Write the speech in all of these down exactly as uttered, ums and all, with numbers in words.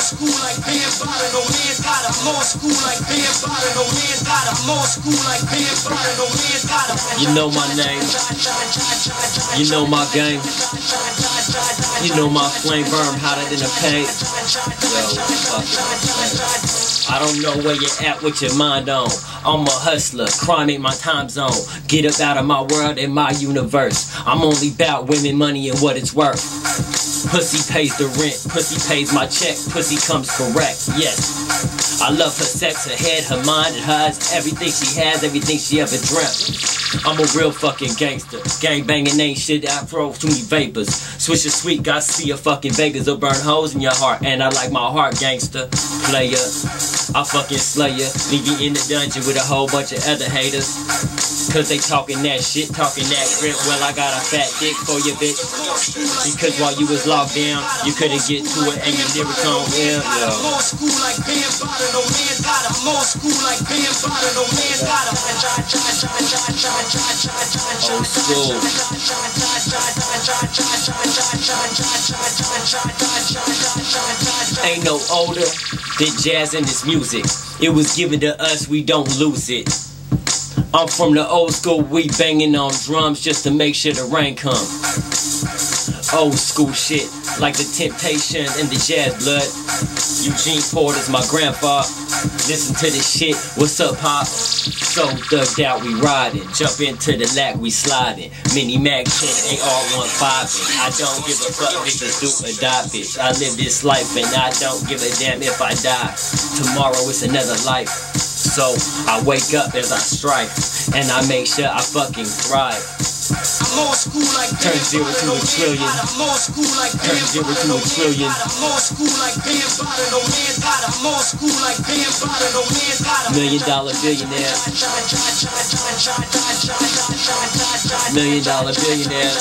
school like being body, no man's got I'm on school like being body, no man's got I'm on school like being body, no man's got I'm on school like being body, no man's got You know my name, you know my game, you know my flame burn hotter than a paint. Yo, I don't know where you're at with your mind on. I'm a hustler, crime ain't my time zone. Get up out of my world and my universe. I'm only about women, money, and what it's worth. Pussy pays the rent, pussy pays my check, pussy comes correct, yes. I love her sex, her head, her mind, and hers. Everything she has, everything she ever dreamt. I'm a real fucking gangster. Gang banging ain't shit that I throw too many vapors. Swish a sweet, got see a fucking Vegas or burn holes in your heart. And I like my heart, gangster. Player, I fucking slay ya. Leave you in the dungeon with a whole bunch of other haters. Cause they talking that shit, talking that grip. Well, I got a fat dick for you, bitch. Because while you was locked down, you couldn't get to it and you never come in. I'm on school like being body, no man's got him. I'm on school like being body, no man's got him. Old school. Ain't no older than jazz and this music. It was given to us, we don't lose it. I'm from the old school, we banging on drums just to make sure the rain come. Old school shit, like the Temptation and the Jazz Blood. Eugene Porter's my grandpa. Listen to this shit, what's up, Pop? So thugged out, we riding. Jump into the lack, we sliding. Mini Mac ten, A R fifteen. I don't give a fuck, niggas do or die, bitch. I live this life and I don't give a damn if I die. Tomorrow is another life. So I wake up as I strive, and I make sure I fucking thrive. I'm on school like turn zero to a trillion. Turn zero to a trillion. Million dollar billionaire. Million dollar billionaire.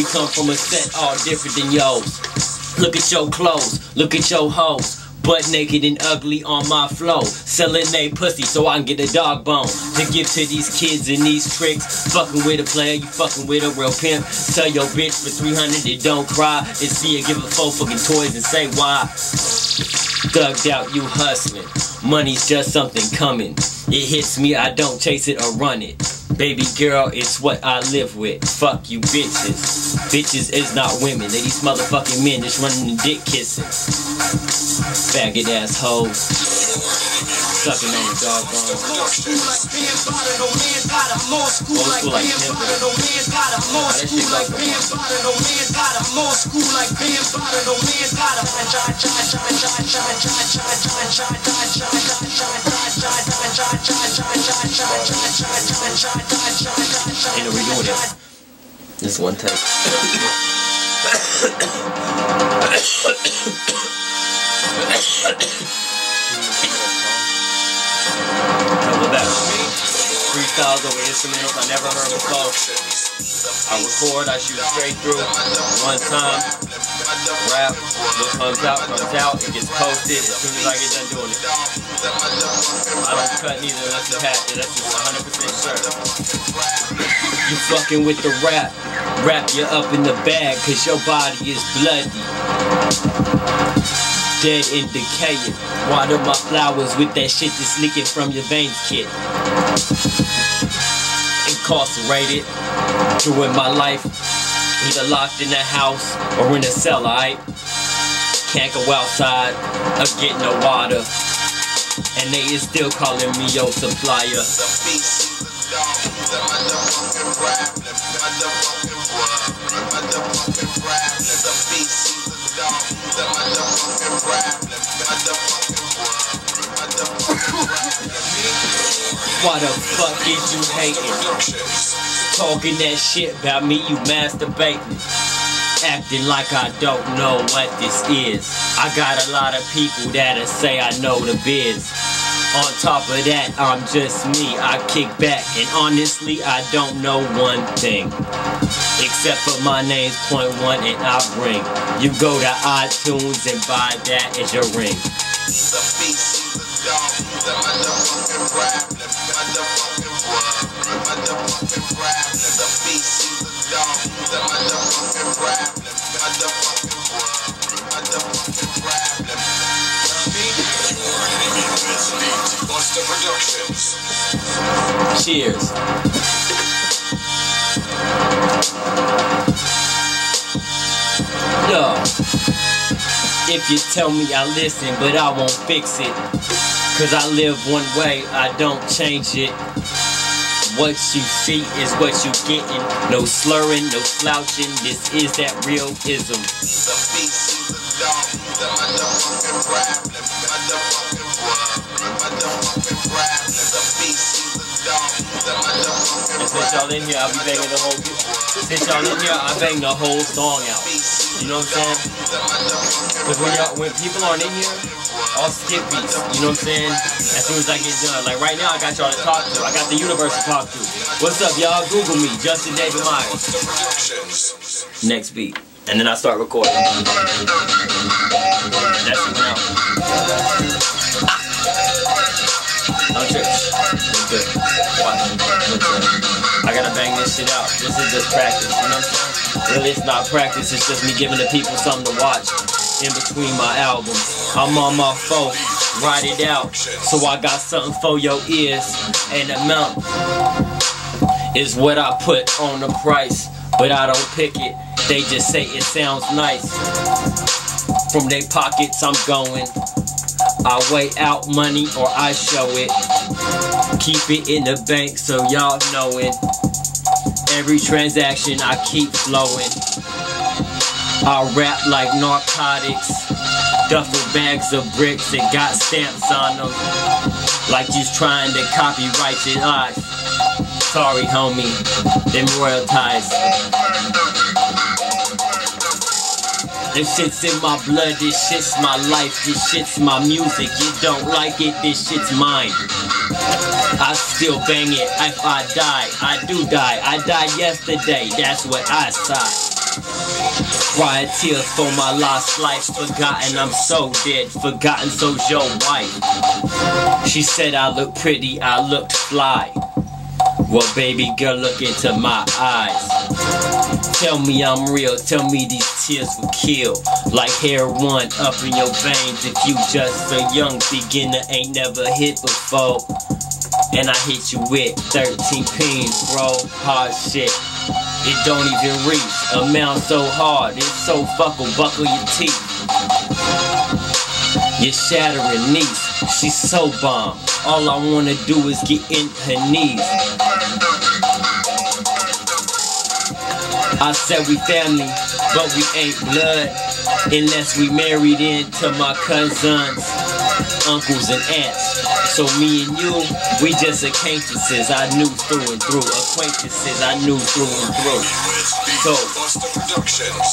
We come from a set all different than yours. Look at your clothes. Look at your hoes. Butt naked and ugly on my flow. Selling they pussy so I can get a dog bone to give to these kids and these tricks. Fucking with a player, you fucking with a real pimp. Sell your bitch for three hundred and don't cry. And see her give her four fucking toys and say why. Thugged out, you hustling. Money's just something coming. It hits me, I don't chase it or run it. Baby girl, it's what I live with. Fuck you bitches. Bitches is not women. They these motherfucking men that's running and dick kissing. Faggot assholes. Sucking on the dog bone. Old school like Timber. How that shit go for one? Ain't no redoing it. This one take. Couple back. Freestyles over instrumentals I never heard before. I record, I shoot straight through. One time, rap, what comes out, comes out, it gets posted as soon as I get done doing it. I don't cut neither, that's a hat, that's just one hundred percent sure. You fucking with the rap, wrap you up in the bag, cause your body is bloody. Dead and decaying, water my flowers with that shit that's leaking from your veins, kid. Incarcerated, doing my life, either locked in a house or in a cell, alright? Can't go outside or get no water. And they is still calling me your supplier. Why the fuck is you hating? Talking that shit about me, you masturbating. Acting like I don't know what this is. I got a lot of people that'll say I know the biz. On top of that, I'm just me. I kick back and honestly, I don't know one thing. Except for my name's Point One and I bring. You go to iTunes and buy that as your ring. He's a beast, he's a dog, he's a motherfucking rap, he's a motherfucking rap, he's a motherfucking rap, he's a beast, he's a dog, he's a motherfucking rap. Cheers. Yo, if you tell me I listen, but I won't fix it, cause I live one way, I don't change it. What you see is what you getting. No slurring, no slouching, this is that realism. And since y'all in here, I'll be banging the whole Since y'all in here, I bang the whole song out. You know what I'm saying? Cause when y'all, when people aren't in here, I'll skip beats. You know what I'm saying? As soon as I get done. Like right now, I got y'all to talk to. I got the universe to talk to. What's up, y'all? Google me, Justin David Myers. Next beat, and then I start recording. That's it now. No tricks. It's good. Watch. I gotta bang this shit out. This is just practice. You know what I'm saying? Really, it's not practice, it's just me giving the people something to watch in between my albums. I'm on my phone, write it out, so I got something for your ears. And the amount is what I put on the price, but I don't pick it, they just say it sounds nice. From their pockets I'm going, I weigh out money or I show it, keep it in the bank so y'all know it. Every transaction I keep flowing. I rap like narcotics, duffel bags of bricks that got stamps on them, like you's trying to copyright your life. Sorry homie, them royal ties. This shit's in my blood, this shit's my life, this shit's my music. You don't like it, this shit's mine. I still bang it. If I die, I do die. I died yesterday, that's what I sigh. Crying tears for my lost life. Forgotten, I'm so dead. Forgotten, so's your wife. She said I look pretty, I looked fly. Well, baby girl, look into my eyes. Tell me I'm real, tell me these tears will kill. Like heroin up in your veins. If you just a young beginner, ain't never hit before. And I hit you with thirteen pins, bro, hard shit. It don't even reach, a mound so hard, it's so buckle, buckle your teeth. You're shattering knees, she's so bomb. All I wanna do is get in her knees. I said we family, but we ain't blood, unless we married into my cousins, uncles and aunts. So me and you, we just acquaintances. I knew through and through. Acquaintances, I knew through and through. So,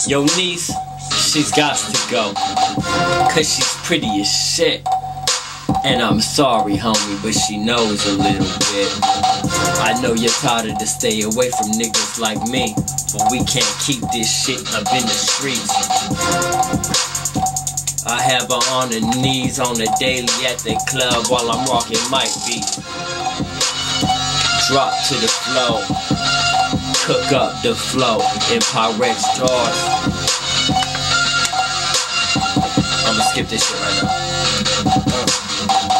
your niece, she's got to go, cause she's pretty as shit. And I'm sorry homie, but she knows a little bit. I know you're tired to stay away from niggas like me, but we can't keep this shit up in the streets. I have her on her knees on the daily at the club while I'm rocking my beat. Drop to the flow, cook up the flow in Pyrex jars. I'ma skip this shit right now.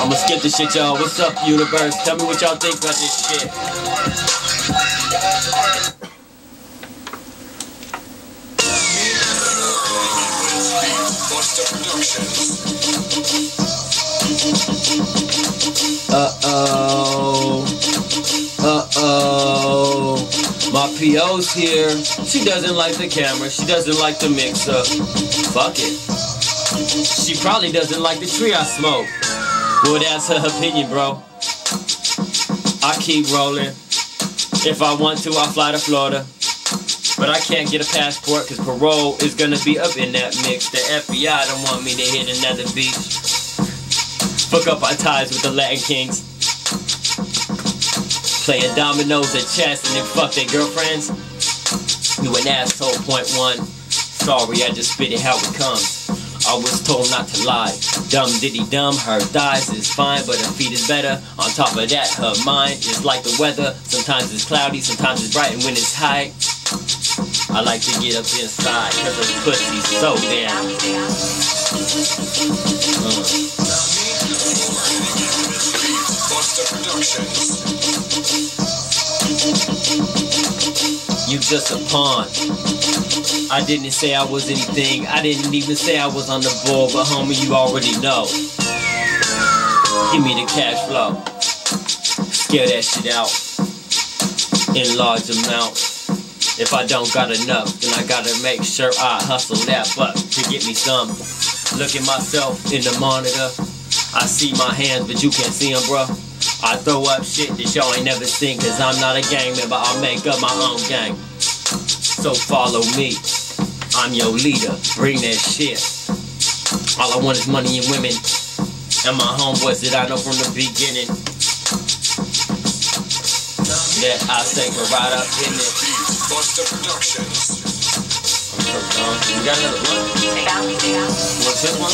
I'ma skip this shit, y'all. What's up, universe? Tell me what y'all think about this shit. Uh-oh, uh-oh, my P O's here. She doesn't like the camera, she doesn't like the mixer. Fuck it. She probably doesn't like the tree I smoke. Well, that's her opinion, bro. I keep rolling. If I want to, I fly to Florida. But I can't get a passport cause parole is gonna be up in that mix. The F B I don't want me to hit another beach. Fuck up our ties with the Latin Kings. Playing dominoes at chess and then fuck their girlfriends. You an asshole, point one. Sorry, I just spit it how it comes. I was told not to lie. Dumb diddy dumb, her thighs is fine, but her feet is better. On top of that, her mind is like the weather. Sometimes it's cloudy, sometimes it's bright, and when it's high, I like to get up inside, cause the pussy's so damn. Mm. you just a pawn. I didn't say I was anything, I didn't even say I was on the board, but homie, you already know. Give me the cash flow, scale that shit out in large amounts. If I don't got enough, then I gotta make sure I hustle that buck to get me some. Look at myself in the monitor, I see my hands but you can't see them, bruh. I throw up shit that y'all ain't never seen, cause I'm not a gang member, I make up my own gang. So follow me, I'm your leader, bring that shit. All I want is money and women, and my homeboys that I know from the beginning. Yeah, I say we're right up in it. Buster Productions. I'm so dumb. You got another one? What's this one?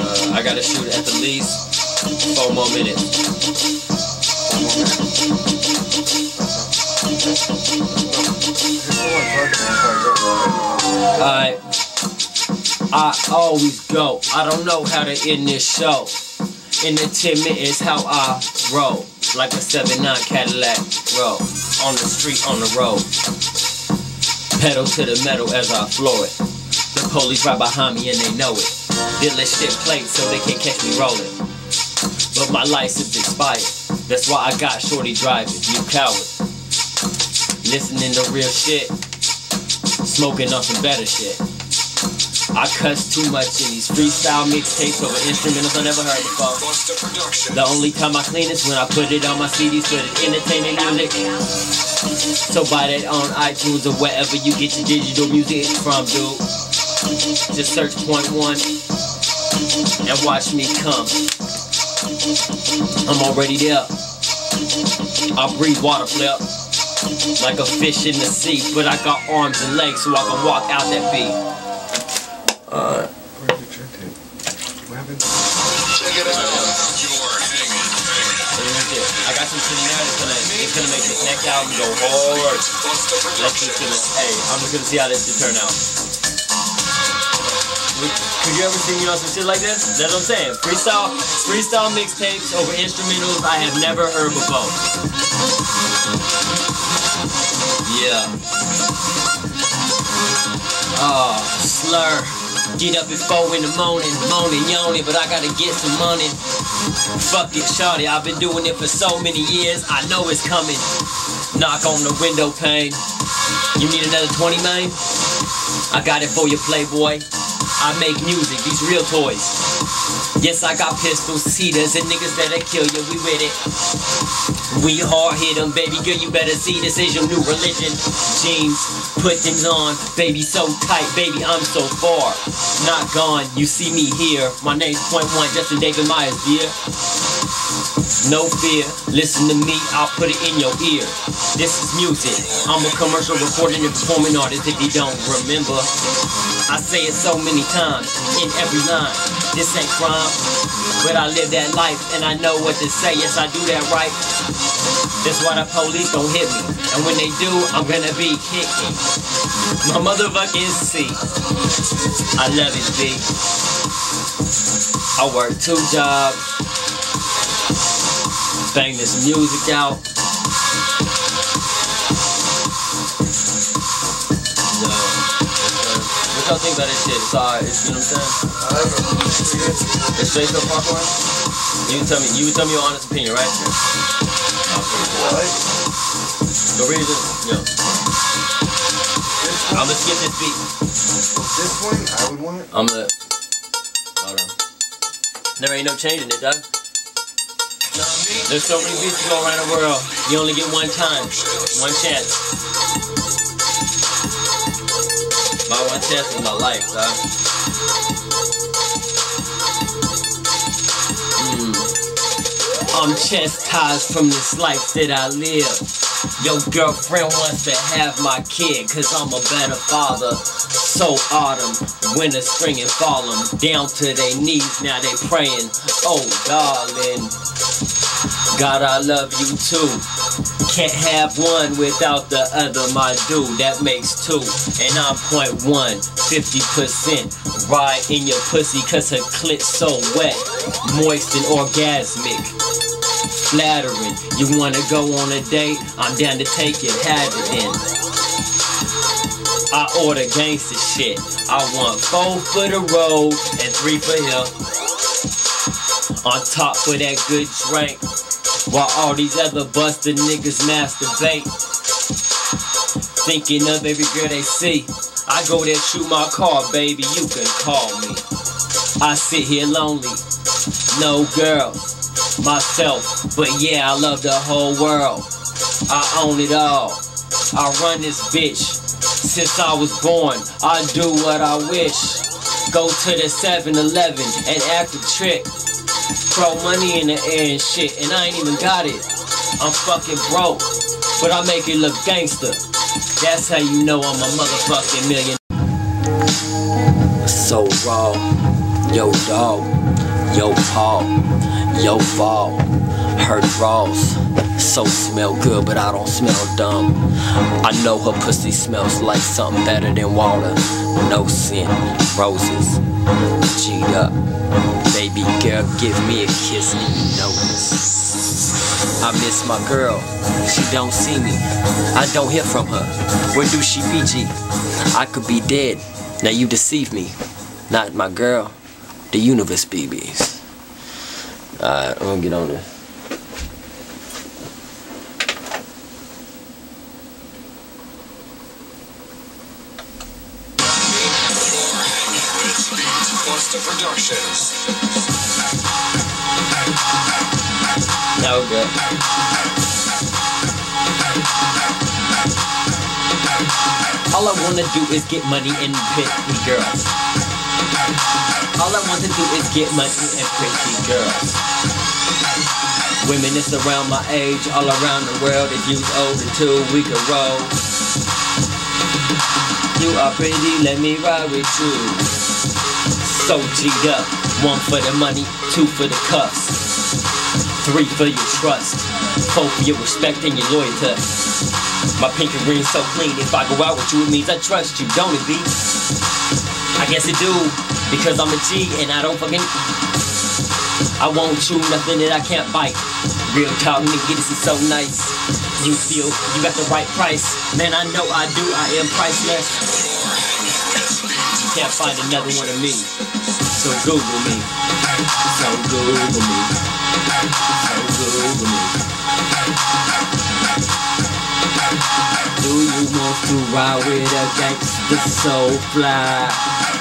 Uh, I gotta shoot at the least four more minutes. Four more minutes. Alright. I always go, I don't know how to end this show. In the ten minutes how I roll, like a seven nine Cadillac roll, on the street, on the road. Pedal to the metal as I floor it. The police right behind me and they know it. They let shit play so they can't catch me rolling. But my license expired, that's why I got shorty driving, you coward. Listening to real shit, smoking on some better shit. I cuss too much in these freestyle mixtapes over instrumentals I never heard before. The only time I clean is when I put it on my C Ds for the entertainment music. So buy that on iTunes or wherever you get your digital music from, dude. Just search Point One and watch me come. I'm already there. I breathe water flip like a fish in the sea, but I got arms and legs so I can walk out that beat. Uh, Where's your check tape? What happened? Check it out. You're hanging, hanging. I got some tonight. It's gonna, it's gonna make this next album go hard. Let's just do this. Hey, I'm just gonna see how this should turn out. Could you ever sing, you know, some shit like this? That's what I'm saying. Freestyle, freestyle mixtapes over instrumentals I have never heard before. Yeah. Oh, slur. Get up at four in the morning, moaning, yawning, but I gotta get some money. Fuck it, shawty, I've been doing it for so many years, I know it's coming. Knock on the window pane. You need another twenty, man? I got it for you, playboy. I make music, these real toys. Yes, I got pistols, cedars, and niggas that'll kill you, we with it. We hard hit them, baby girl, you better see this is your new religion. Jeans, put them on, baby so tight, baby I'm so far. Not gone, you see me here, my name's Point One, Justin David Myers, dear. No fear, listen to me, I'll put it in your ear. This is music, I'm a commercial recording and performing artist if you don't remember. I say it so many times, in every line, this ain't crime. But I live that life and I know what to say, yes I do that right. That's why the police don't hit me, and when they do, I'm gonna be kicking my motherfucking seat. I love it, B. I work two jobs, bang this music out. What y'all think about this shit? It's alright, you know what I'm saying? Alright, bro. It's straight to the park line? You tell me, you tell me your honest opinion, right? Alright. The reason, yo. I'm gonna skip this beat. This one, I would want it. I'm gonna. Hold on. There ain't no changing it, dog. There's so many beats to go around the world. You only get one time, one chance. My one chance in my life, dog. Mm. I'm chastised from this life that I live. Your girlfriend wants to have my kid, cause I'm a better father. So autumn, winter, spring, and fall 'em down to their knees, now they praying. Oh, darling, God, I love you too. Can't have one without the other, my dude. That makes two, and I'm point one, fifty percent. Ride in your pussy, cause her clit's so wet, moist and orgasmic, flattering. You wanna go on a date? I'm down to take it, have it then. I order gangsta shit. I want four for the road and three for him. On top for that good drink, while all these other busted niggas masturbate, thinking of every girl they see. I go there, shoot my car, baby, you can call me. I sit here lonely, no girls, myself, but yeah, I love the whole world. I own it all, I run this bitch. Since I was born, I do what I wish. Go to the seven eleven and act a trick. Throw money in the air and shit, and I ain't even got it. I'm fucking broke, but I make it look gangster. That's how you know I'm a motherfucking millionaire. So raw, yo dog, yo paw, yo fall, her draws. So smell good, but I don't smell dumb. I know her pussy smells like something better than water. No scent, roses, G'd up. Baby girl, give me a kiss and you notice. I miss my girl, she don't see me. I don't hear from her, where do she be, G? I could be dead, now you deceive me. Not my girl, the universe, B Bs. Alright, I'm gonna get on this. Productions. No good. All I wanna do is get money and pretty girls. All I wanna do is get money and pretty girls. Women that's around my age, all around the world. If you's older too, we can roll. You are pretty, let me ride with you. So G'd up, one for the money, two for the cuffs, three for your trust, four for your respect and your loyalty. My pink and green's so clean, if I go out with you it means I trust you, don't it be? I guess it do, because I'm a G and I don't fucking... I won't chew nothing that I can't bite. Real talk, nigga, this is so nice. You feel you got the right price. Man, I know I do, I am priceless. Can't find another one of me, so Google me, so Google me, so Google me. Do you want to ride with a gangster so fly?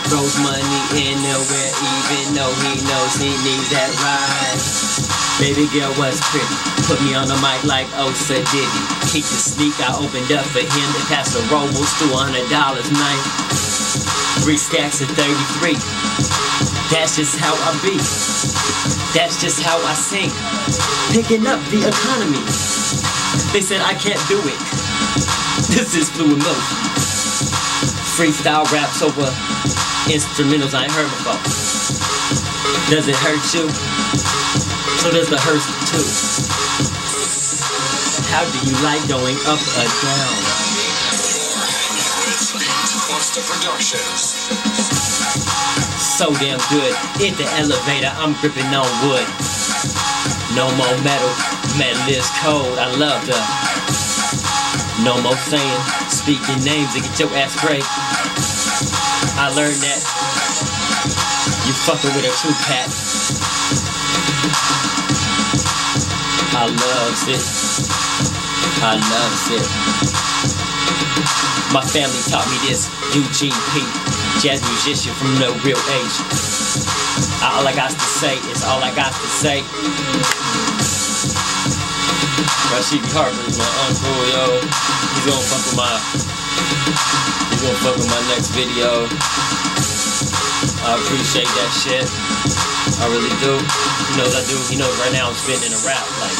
Throws money in the air even though he knows he needs that ride. Baby girl was pretty, put me on the mic like Osa Diddy. Keep the sneak, I opened up for him to pass the robles to a hundred dollars, man. Three stacks of thirty-three, that's just how I be. That's just how I sing, picking up the economy. They said I can't do it, this is fluid motion. Freestyle raps over instrumentals I ain't heard before. Does it hurt you? So does the hearse too. How do you like going up or down? So damn good. In the elevator, I'm gripping on wood. No more metal, metal is cold. I love her. No more saying, speaking names to get your ass break. I learned that you fucking with a true cat. I loves it, I loves it. My family taught me this, U G P, jazz musician from no real age. All I got to say is all I got to say. Rashidi Harper's my uncle, yo. He's gonna fuck with my, he's gonna fuck with my next video. I appreciate that shit. I really do. He knows I do. He knows right now I'm spinning a rap like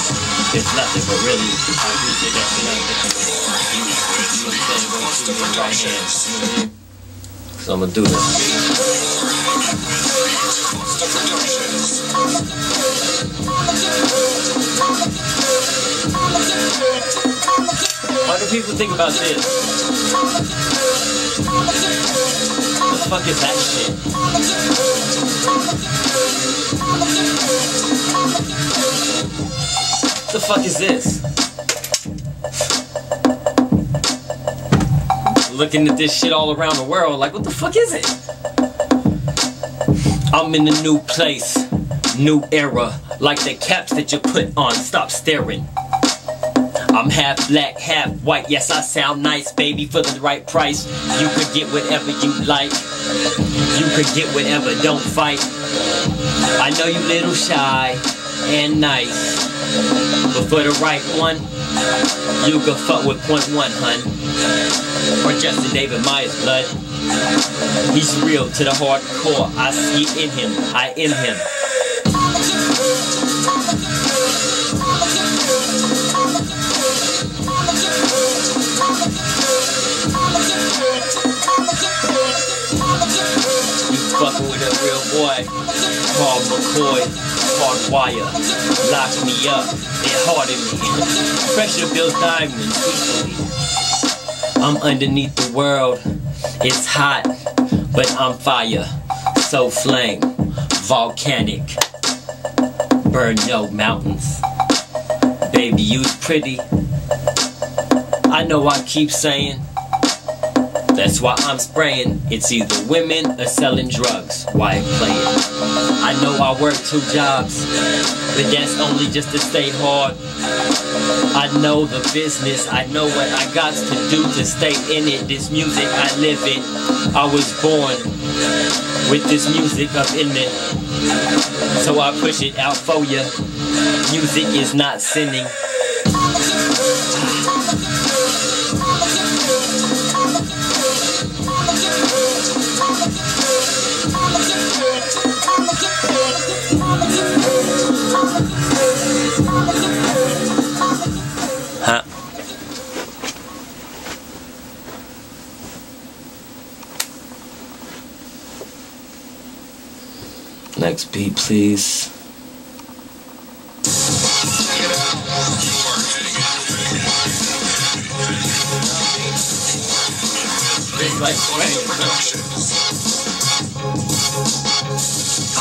it's nothing, but really I appreciate that. You know, you know what I'm saying? So I'm gonna do this. What do people think about this? What the fuck is that shit? What the fuck is this? Looking at this shit all around the world, like, what the fuck is it? I'm in a new place, new era, like the caps that you put on, stop staring. I'm half black, half white, yes I sound nice, baby, for the right price. You could get whatever you like, you could get whatever, don't fight. I know you little shy and nice, but for the right one, you could fuck with Point One, hun. Or Justin David Myers, blood. He's real to the hardcore, I see it in him, I in him. Fucking with a real boy, Paul McCoy, hardwire, lock me up, it hardened me, pressure builds diamonds easily. I'm underneath the world, it's hot, but I'm fire, so flame, volcanic, burn no mountains, baby you's pretty, I know I keep saying. That's why I'm spraying. It's either women or selling drugs. Why playing? I know I work two jobs, but that's only just to stay hard. I know the business. I know what I got to do to stay in it. This music, I live it. I was born with this music up in it, so I push it out for ya. Music is not sinning. Next beat, please. Like, ah.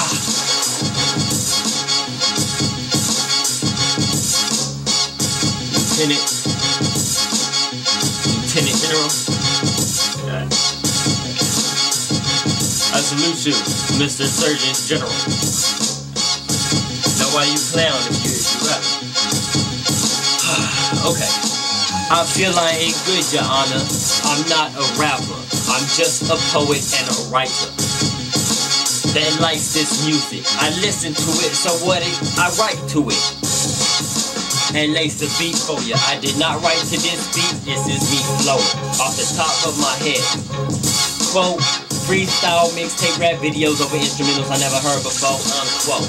Lieutenant. Lieutenant General. Yeah. I salute you, Mister Surgeon General. Know why you clown if you if you rap. Okay. I feel I ain't good, Your Honor. I'm not a rapper. I'm just a poet and a writer that likes this music. I listen to it, so what it, I write to it. And lace the beat for ya. I did not write to this beat. This is me flowing off the top of my head. Quote, freestyle mixtape rap videos over instrumentals I never heard before. Unquote.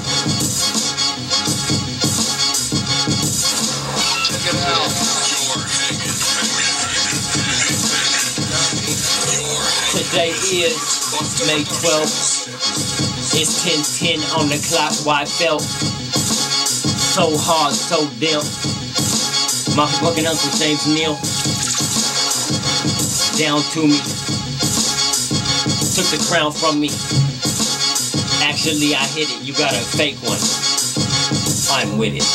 Check it out. Today is May twelfth, it's ten ten on the clock, why I felt so hard, so damp. My fucking uncle James Neal, down to me, took the crown from me. Actually I hit it, you got a fake one, I'm with it.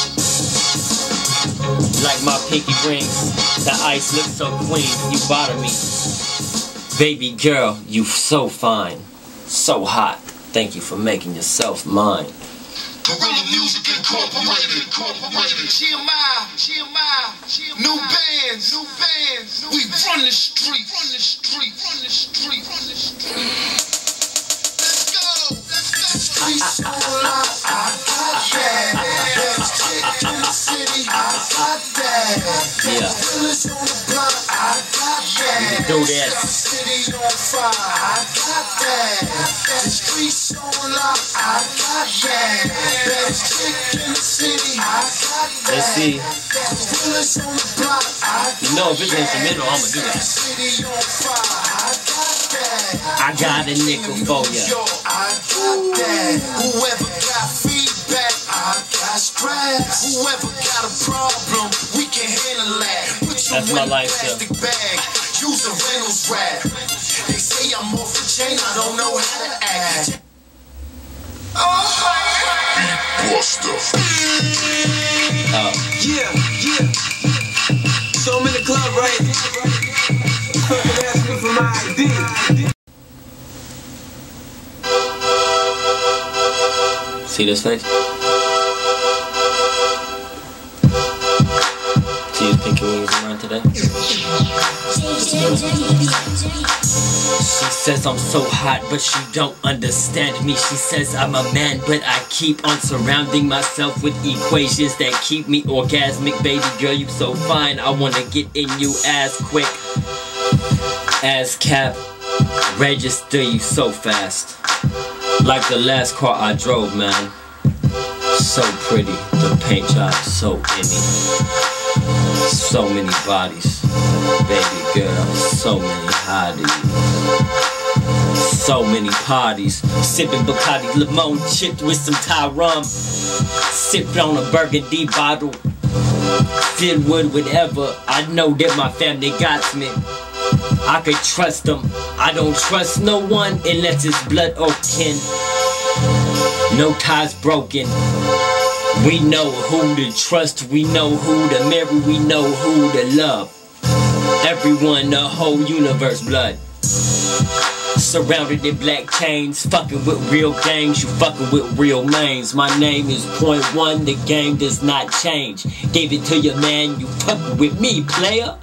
Like my pinky rings, the ice looks so clean, you bother me. Baby girl, you so fine, so hot. Thank you for making yourself mine. Gorilla Music Incorporated, Incorporated. G M I, G M I, G M I. New bands, new bands. We run the street, run the street, run the street, run the street. Let's go, let's go. We school out, I got that. Chick in the city, I got that. Yeah. Villas on the block, I got that. Do that. I got that. The streets on lock, I got that. Best chick in the city, I got that. Let's see. Villas on the block, I got that. You know, if it's instrumental, I'ma do that. City on fire, I got that. I got a nickel for ya. I got that. Whoever got feedback, I got stress. Whoever got a problem, we can handle that. Put your that's my life too. Use a Reynolds rap. They say I'm off the chain, I don't know how to act. Oh, yeah, yeah. So I'm in the club, right? This fucking asking for my I D. See this face? See his pinky wings around today? She says I'm so hot, but she don't understand me. She says I'm a man, but I keep on surrounding myself with equations that keep me orgasmic. Baby girl, you so fine, I wanna get in you as quick. ASCAP, register you so fast. Like the last car I drove, man. So pretty, the paint job so innie. So many bodies, baby girl, so many hotties, so many parties, sipping Bacardi Limon chipped with some Thai rum, sipped on a burgundy bottle, filled with whatever. I know that my family got me, I could trust them, I don't trust no one unless it's blood or kin, no ties broken. We know who to trust, we know who to marry, we know who to love. Everyone, the whole universe, blood. Surrounded in black chains, fucking with real gangs, you fucking with real names. My name is Point One, the game does not change. Gave it to your man, you fucking with me, player.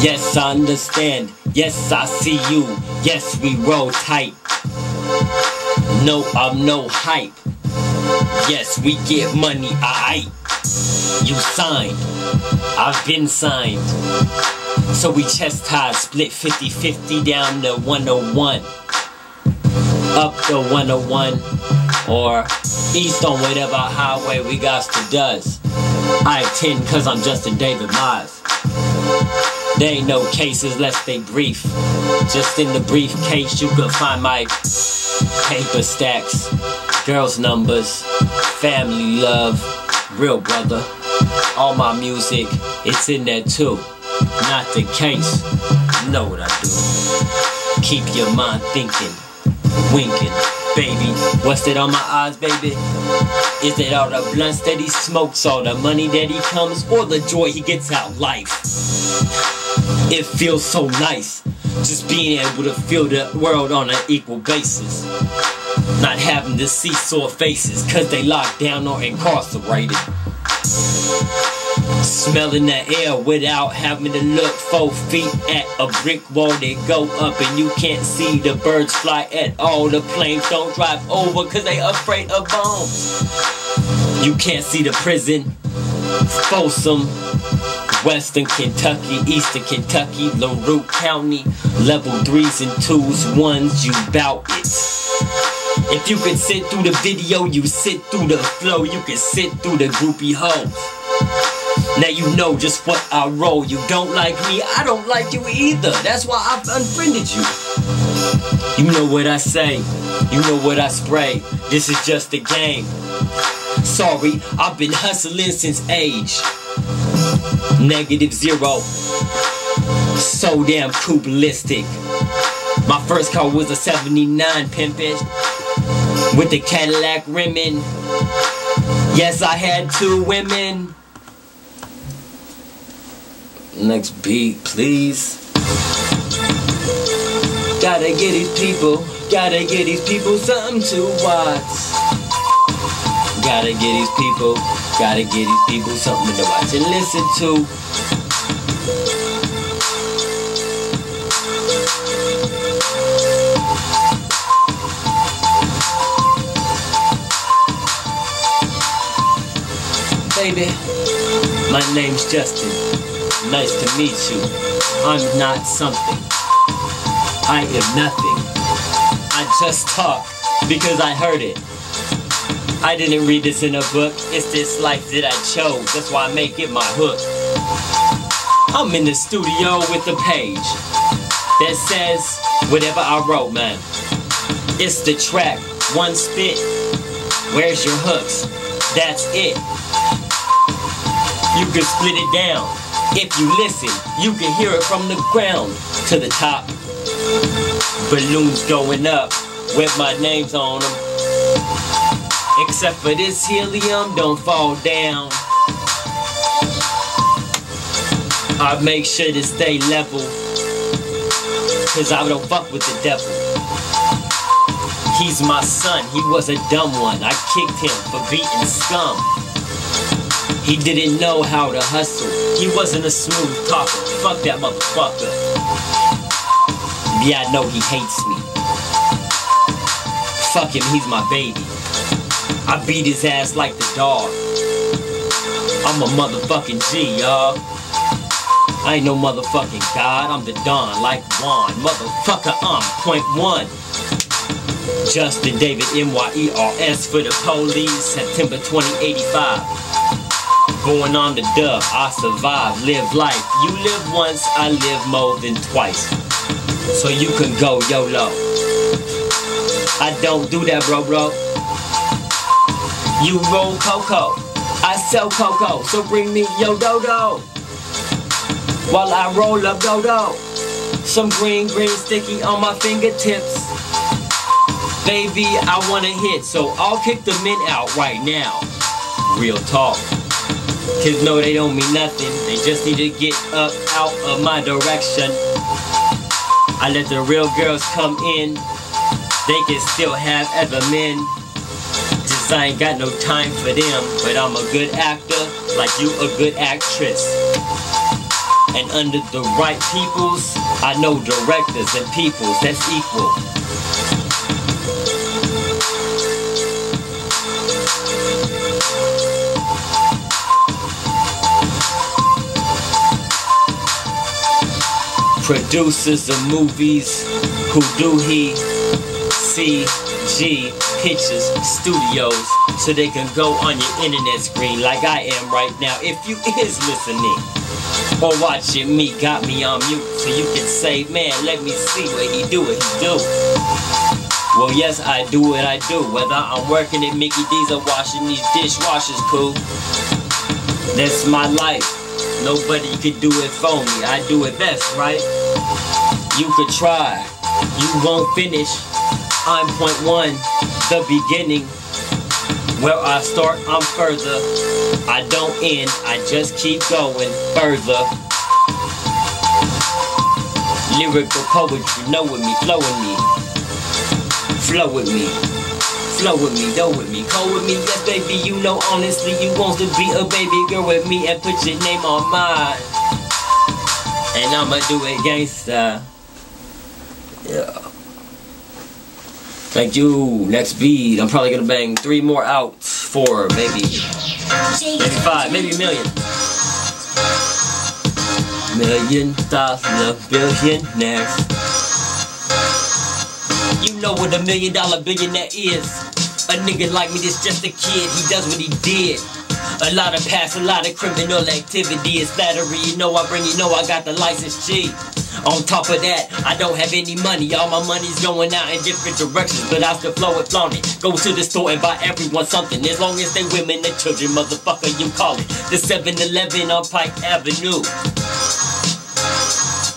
Yes, I understand. Yes, I see you. Yes, we roll tight. No, I'm no hype. Yes, we get money, aight. You signed, I've been signed. So we chest high, split fifty fifty down to one oh one. Up to one oh one, or east on whatever highway we got to does. I ten cause I'm Justin David Myers. There ain't no cases less they brief. Just in the briefcase you can find my paper stacks, girls' numbers, family love, real brother. All my music, it's in there too. Not the case, you know what I do. Keep your mind thinking, winking. Baby, what's that on my eyes, baby? Is it all the blunts that he smokes, all the money that he comes, or the joy he gets out life? It feels so nice, just being able to feel the world on an equal basis. Not having to see sore faces, cause they locked down or incarcerated. Smelling the air without having to look four feet at a brick wall. They go up and you can't see the birds fly at all. The planes don't drive over cause they afraid of bombs. You can't see the prison. Folsom, Western Kentucky, Eastern Kentucky, LaRue County. Level threes and twos, ones, you bout it. If you could sit through the video, you sit through the flow. You can sit through the groupie hoes. Now you know just what I roll. You don't like me, I don't like you either. That's why I've unfriended you. You know what I say, you know what I spray. This is just a game. Sorry, I've been hustling since age negative zero. So damn cubalistic. My first car was a seventy-nine pimpin'. With the Cadillac rimming. Yes, I had two women. Next beat, please. Gotta get these people, gotta get these people something to watch. Gotta get these people, gotta get these people something to watch and listen to. Baby, my name's Justin, nice to meet you. I'm not something, I am nothing. I just talk because I heard it. I didn't read this in a book, it's this life that I chose, that's why I make it my hook. I'm in the studio with a page that says whatever I wrote, man. It's the track, one spit, where's your hooks, that's it. You can split it down, If you listen, you can hear it from the ground to the top. Balloons going up with my names on them. Except for this helium, don't fall down. I make sure to stay level, cause I don't fuck with the devil. He's my son, he was a dumb one. I kicked him for beating scum. He didn't know how to hustle. He wasn't a smooth talker. Fuck that motherfucker. Yeah, I know he hates me. Fuck him, he's my baby. I beat his ass like the dog. I'm a motherfucking G, y'all. I ain't no motherfucking God, I'm the Don, like Juan. Motherfucker, I'm Point One. Justin David Myers for the police, September twenty eighty-five. Going on the dub, I survive, live life. You live once, I live more than twice. So you can go YOLO. I don't do that, bro, bro. You roll cocoa, I sell cocoa, so bring me yo dodo. While I roll up dodo, some green, green sticky on my fingertips. Baby, I wanna hit, so I'll kick the men out right now. Real talk. Kids know they don't mean nothing, they just need to get up out of my direction. I let the real girls come in, they can still have other men. Just I ain't got no time for them, but I'm a good actor, like you a good actress. And under the right peoples, I know directors and peoples that's equal. Producers of movies, who do he, C G, pictures, studios, so they can go on your internet screen like I am right now, if you is listening. Or watching me, got me on mute, so you can say, man, let me see what he do, what he do. Well, yes, I do what I do, whether I'm working at Mickey D's or washing these dishwashers, cool. That's my life. Nobody could do it for me. I do it best, right? You could try. You won't finish. I'm Point One, the beginning. Where I start, I'm further. I don't end, I just keep going further. Lyrical poetry, know with me, flow with me. Flow with me, flow with me, go with me, go with me. Yes, baby, you know honestly, you want to be a baby girl with me and put your name on mine. And I'ma do it gangsta. Yeah. Thank you. Next beat. I'm probably gonna bang three more out. Four, maybe. Maybe five, maybe a million. Million dollar billionaires. You know what a million dollar billionaire is. A nigga like me that's just a kid. He does what he did. A lot of past, a lot of criminal activity is flattery. You know I bring, you know I got the license, G. On top of that, I don't have any money. All my money's going out in different directions, but I still flow it, flaunt it. Go to the store and buy everyone something. As long as they women and children, motherfucker, you call it. The seven eleven on Pike Avenue.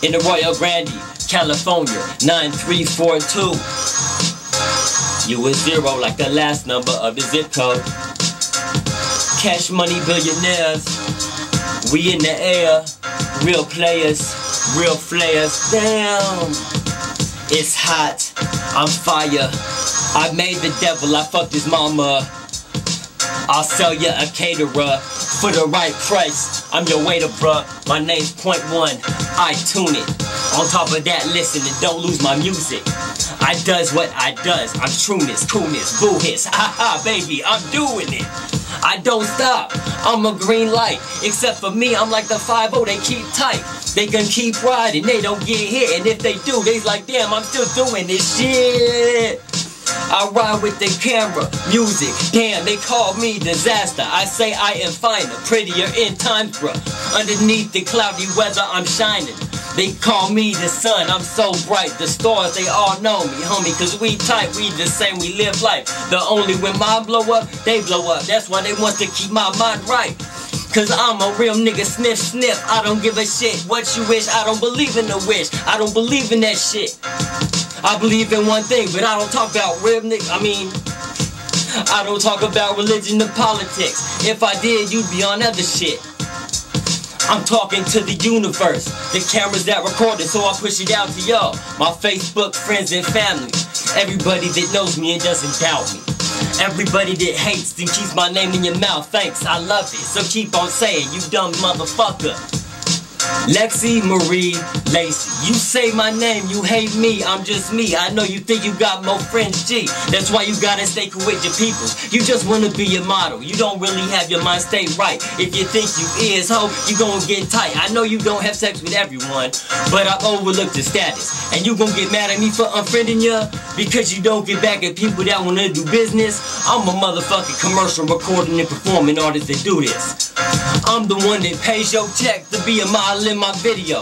In the Royal Grandy, California, nine three four two. You is zero like the last number of the zip code. Cash money billionaires. We in the air. Real players. Real flares, damn, it's hot, I'm fire, I made the devil, I fucked his mama, I'll sell ya a caterer, for the right price, I'm your waiter bruh, my name's Point One, I tune it, on top of that listen and don't lose my music, I does what I does, I'm trueness, coolness, boo hiss, haha baby, I'm doing it, I don't stop, I'm a green light, except for me, I'm like the five oh, they keep tight. They can keep riding, they don't get hit, and if they do, they's like, damn, I'm still doing this shit. I ride with the camera, music, damn, they call me disaster. I say I am finer, prettier in times, bruh. Underneath the cloudy weather, I'm shining. They call me the sun, I'm so bright. The stars, they all know me, homie, cause we tight, we the same, we live life. The only when mine blow up, they blow up. That's why they want to keep my mind right. Cause I'm a real nigga, sniff, sniff. I don't give a shit what you wish. I don't believe in the wish. I don't believe in that shit. I believe in one thing, but I don't talk about real nigga. I mean, I don't talk about religion or politics. If I did, you'd be on other shit. I'm talking to the universe, the cameras that record it, so I push it out to y'all. My Facebook friends and family, everybody that knows me and doesn't doubt me, everybody that hates and keeps my name in your mouth. Thanks, I love it, so keep on saying, you dumb motherfucker. Lexi Marie Lacey, you say my name, you hate me, I'm just me. I know you think you got more friends, G. That's why you gotta stay cool with your people. You just wanna be your model, you don't really have your mind stayed right. If you think you is, ho, you gonna get tight. I know you don't have sex with everyone, but I overlooked the status. And you gonna get mad at me for unfriending ya? Because you don't get back at people that wanna do business? I'm a motherfucking commercial recording and performing artist that do this. I'm the one that pays your check to be a model in my video.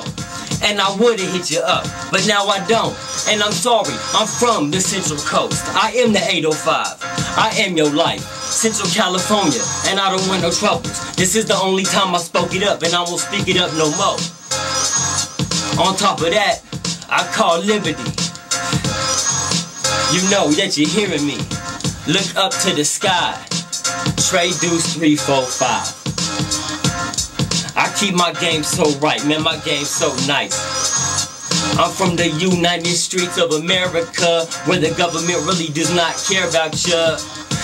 And I would've hit you up, but now I don't. And I'm sorry, I'm from the Central Coast. I am the eight oh five. I am your life. Central California, and I don't want no troubles. This is the only time I spoke it up, and I won't speak it up no more. On top of that, I call liberty. You know that you're hearing me. Look up to the sky. Trey Deuce three four five. I keep my game so right, man, my game so nice. I'm from the United Streets of America, where the government really does not care about ya.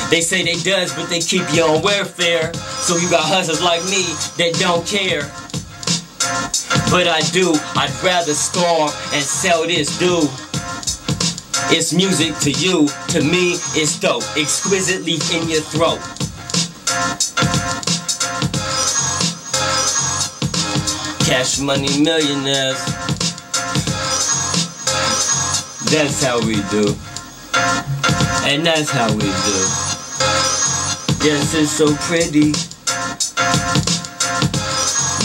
They say they does, but they keep you on welfare. So you got hustlers like me that don't care. But I do, I'd rather starve and sell this dude. It's music to you, to me it's dope, exquisitely in your throat. Cash Money Millionaires. That's how we do. And that's how we do. Yes, it's so pretty.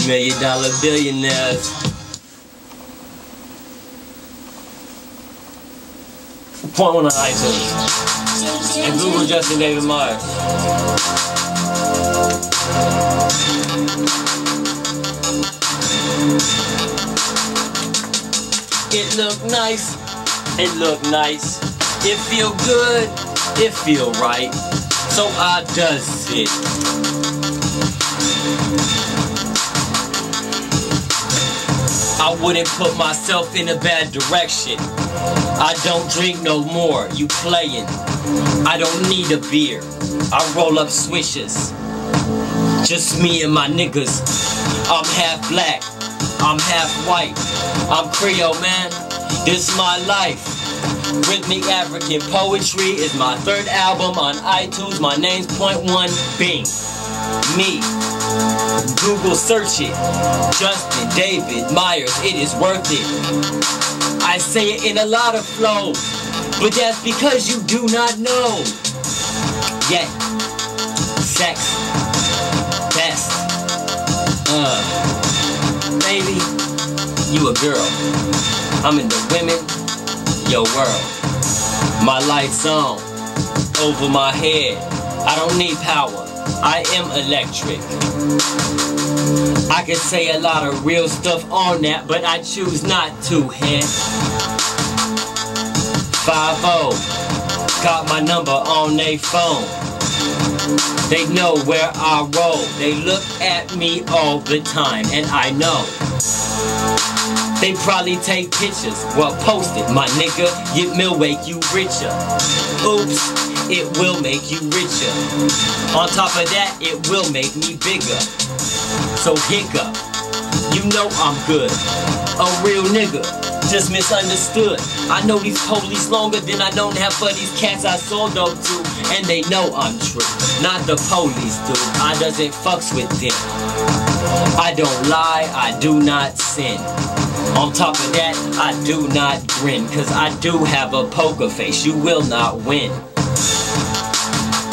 Million Dollar Billionaires. Point One on iTunes. And Google Justin David Myers. It look nice, it look nice. It feel good, it feel right. So I does it. I wouldn't put myself in a bad direction. I don't drink no more, you playing. I don't need a beer, I roll up swishes. Just me and my niggas. I'm half black, I'm half white, I'm Creole, man, this my life. Rhythmic African Poetry is my third album on iTunes, my name's Point One, Bing, me, Google search it, Justin David Myers, it is worth it. I say it in a lot of flow, but that's because you do not know. Yet, sex, best, uh. Baby, you a girl. I'm in the women, your world. My lights on, over my head. I don't need power, I am electric. I could say a lot of real stuff on that, but I choose not to, head. five oh, got my number on they phone. They know where I roll. They look at me all the time, and I know. They probably take pictures. Well, post it, my nigga. It will make you richer. Oops, it will make you richer. On top of that, it will make me bigger. So hiccup, you know I'm good. A real nigga, just misunderstood. I know these police longer than I don't have for these cats I sold dope to. And they know I'm true, not the police, dude. I doesn't fucks with them. I don't lie, I do not sin. On top of that, I do not grin, cause I do have a poker face, you will not win.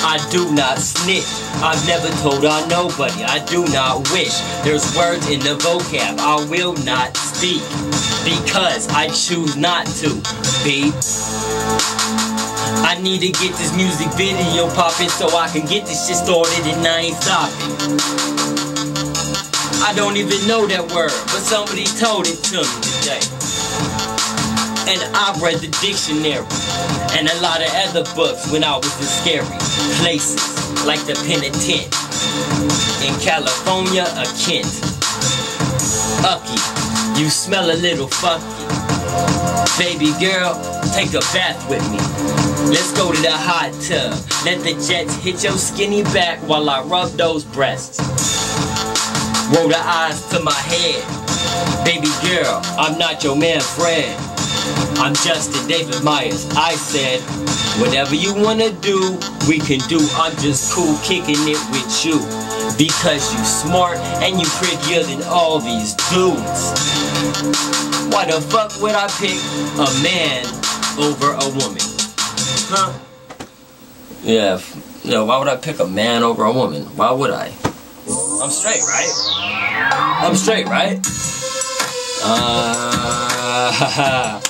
I do not snitch, I've never told on nobody, I do not wish. There's words in the vocab, I will not speak, because I choose not to be. I need to get this music video poppin' so I can get this shit started and I ain't stoppin'. I don't even know that word, but somebody told it to me today. And I read the dictionary and a lot of other books when I was in scary places, like the penitent in California or Kent. Ucky, you smell a little fucky. Baby girl, take a bath with me. Let's go to the hot tub. Let the jets hit your skinny back while I rub those breasts. Roll the eyes to my head. Baby girl, I'm not your man friend. I'm Justin David Myers. I said, whatever you wanna do, we can do. I'm just cool kicking it with you, because you smart and you prettier than all these dudes. Why the fuck would I pick a man over a woman? Huh? Yeah, yeah, why would I pick a man over a woman? Why would I? I'm straight, right? I'm straight, right? Uh, haha.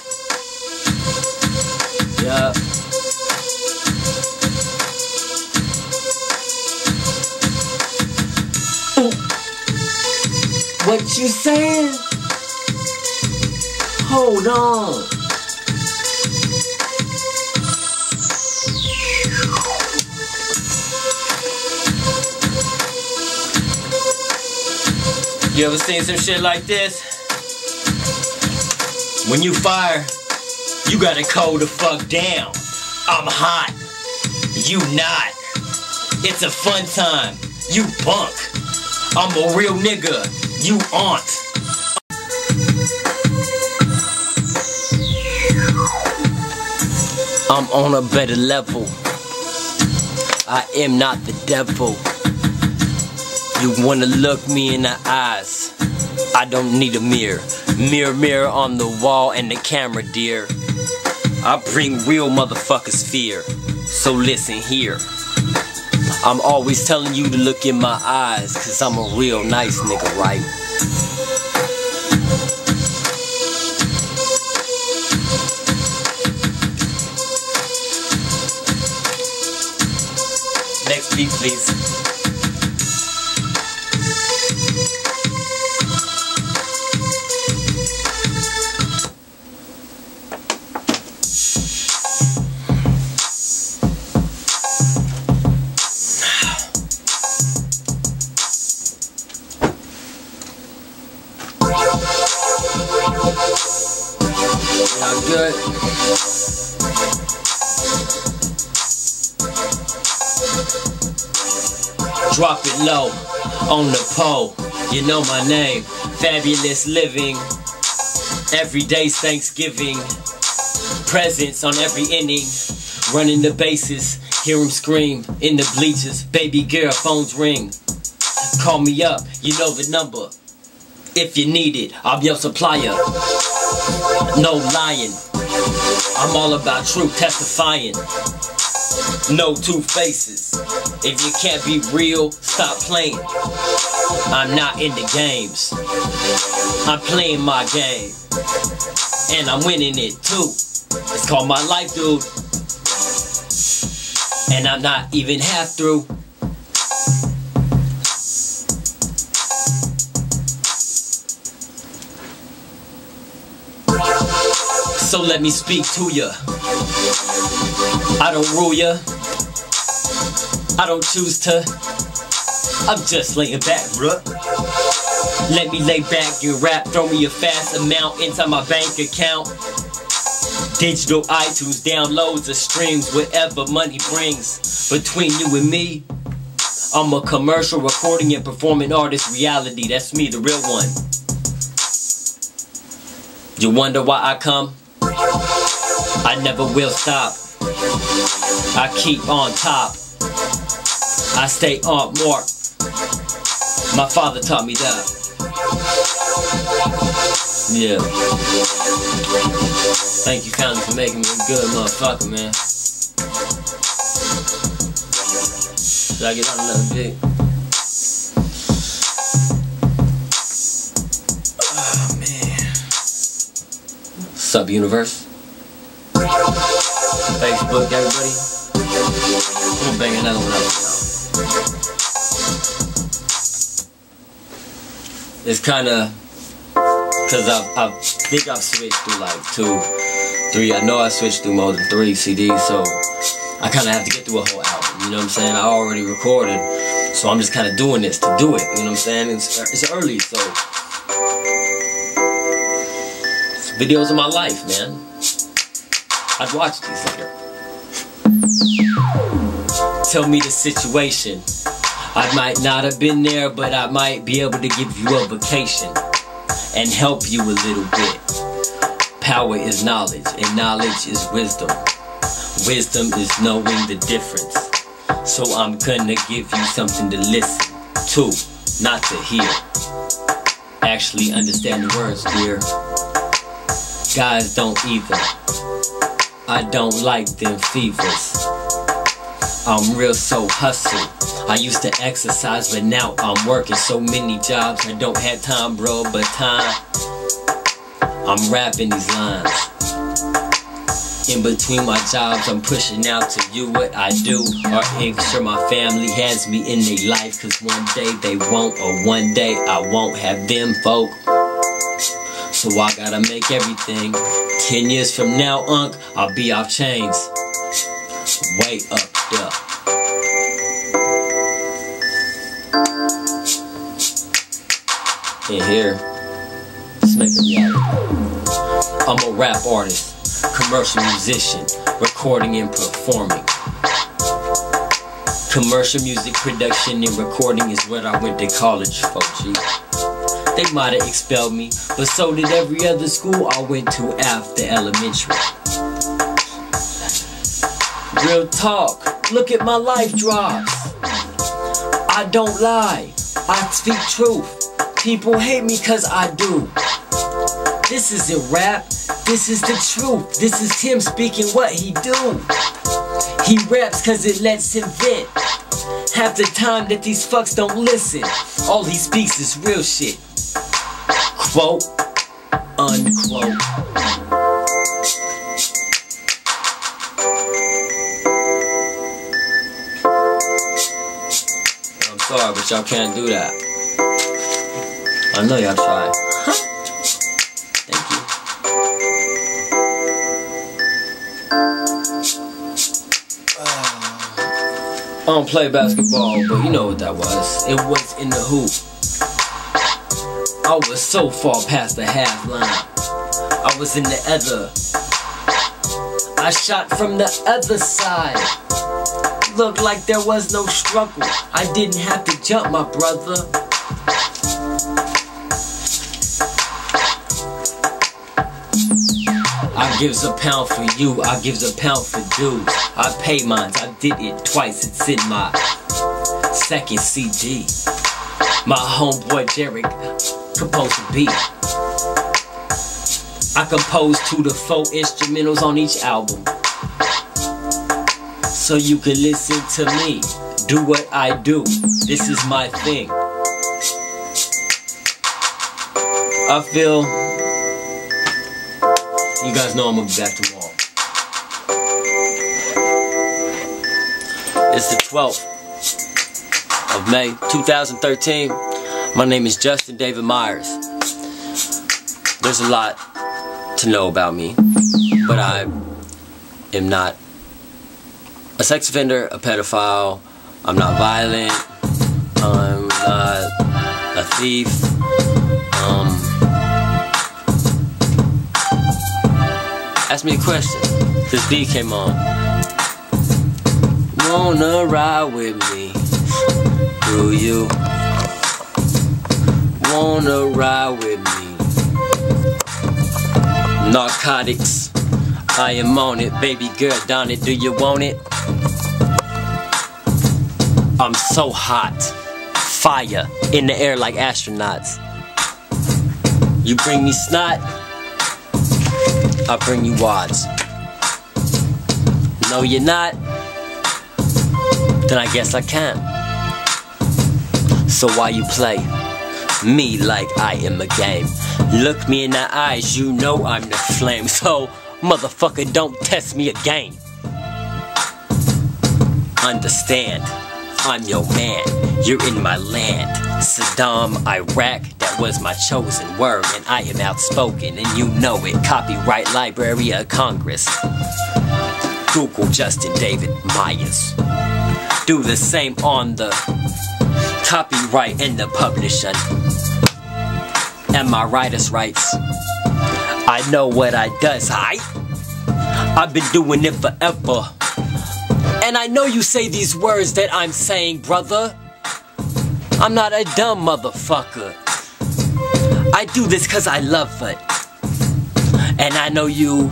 Yeah. Ooh. What you saying? Hold on. You ever seen some shit like this? When you fire, you gotta cool the fuck down. I'm hot. You not. It's a fun time. You bunk. I'm a real nigga. You aren't. I'm on a better level. I am not the devil. You wanna look me in the eyes? I don't need a mirror. Mirror, mirror on the wall and the camera, dear. I bring real motherfuckers fear. So listen here. I'm always telling you to look in my eyes, cause I'm a real nice nigga, right? Next beat, please. Not good. Drop it low on the pole. You know my name. Fabulous living. Every day's Thanksgiving. Presents on every inning. Running the bases. Hear him scream in the bleachers. Baby girl, phones ring. Call me up. You know the number. If you need it, I'm your supplier. No lying. I'm all about truth testifying. No two faces. If you can't be real, stop playing. I'm not in the games. I'm playing my game. And I'm winning it too. It's called my life, dude. And I'm not even half through. So let me speak to ya. I don't rule ya. I don't choose to. I'm just laying back, bruh. Let me lay back and rap. Throw me a fast amount inside my bank account. Digital iTunes, downloads or streams, whatever money brings. Between you and me, I'm a commercial recording and performing artist reality. That's me, the real one. You wonder why I come? I never will stop. I keep on top. I stay on mark. My father taught me that. Yeah. Thank you kindly for making me a good motherfucker, man. Should I get on another bit? Oh, man. What's up, universe? Facebook, everybody. I'm gonna bang another one up. it's kind of, because I, I think I've switched through like two, three. I know I switched through more than three C Ds, so I kind of have to get through a whole album. You know what I'm saying? I already recorded, so I'm just kind of doing this to do it. You know what I'm saying? It's, it's early, so videos of my life, man. I'd watch these later. Tell me the situation. I might not have been there, but I might be able to give you a vacation and help you a little bit. Power is knowledge, and knowledge is wisdom. Wisdom is knowing the difference. So I'm gonna give you something to listen to, not to hear. Actually understand the words, dear. Guys don't either. I don't like them fevers. I'm real so hustle. I used to exercise, but now I'm working so many jobs. I don't have time, bro, but time. I'm rapping these lines. In between my jobs, I'm pushing out to you what I do, or ensure my family has me in their life. Cause one day they won't, or one day I won't have them folk. So I gotta make everything. Ten years from now, Unc, I'll be off chains. Way up there. In here, it's making me out. I'm a rap artist, commercial musician, recording and performing. Commercial music production and recording is what I went to college for, G. They might have expelled me, but so did every other school I went to after elementary. Real talk, look at my life drops. I don't lie, I speak truth. People hate me cause I do. This isn't rap, this is the truth. This is him speaking what he do. He raps cause it lets him vent. Half the time that these fucks don't listen, all he speaks is real shit. Quote, unquote. I'm sorry, but y'all can't do that. I know y'all tried. Thank you. I don't play basketball, but you know what that was. It was in the hoop. I was so far past the half line. I was in the other. I shot from the other side. Looked like there was no struggle. I didn't have to jump, my brother. I gives a pound for you. I gives a pound for dues. I pay mines. I did it twice. It's in my second C D. My homeboy Jarek composed the beat. I composed two to four instrumentals on each album, so you can listen to me do what I do. This is my thing. I feel you guys know I'm gonna be back tomorrow. It's the twelfth of May two thousand thirteen. My name is Justin David Myers. There's a lot to know about me, but I am not a sex offender, a pedophile, I'm not violent, I'm not a thief, um, ask me a question. This beat came on. Wanna ride with me, do you? Wanna ride with me? Narcotics, I am on it. Baby girl, down it, do you want it? I'm so hot. Fire in the air like astronauts. You bring me snot, I bring you wads. No you're not, then I guess I can. So why you play me like I am a game? Look me in the eyes, you know I'm the flame. So, motherfucker, don't test me again. Understand, I'm your man. You're in my land. Saddam, Iraq, that That was my chosen word, and I am outspoken, and you know it. Copyright Library of Congress. Google Justin David Myers. Do the same on the copyright and the publishing. And my writer's rights. I know what I does, aight? I've been doing it forever. And I know you say these words that I'm saying, brother. I'm not a dumb motherfucker. I do this cause I love it. And I know you,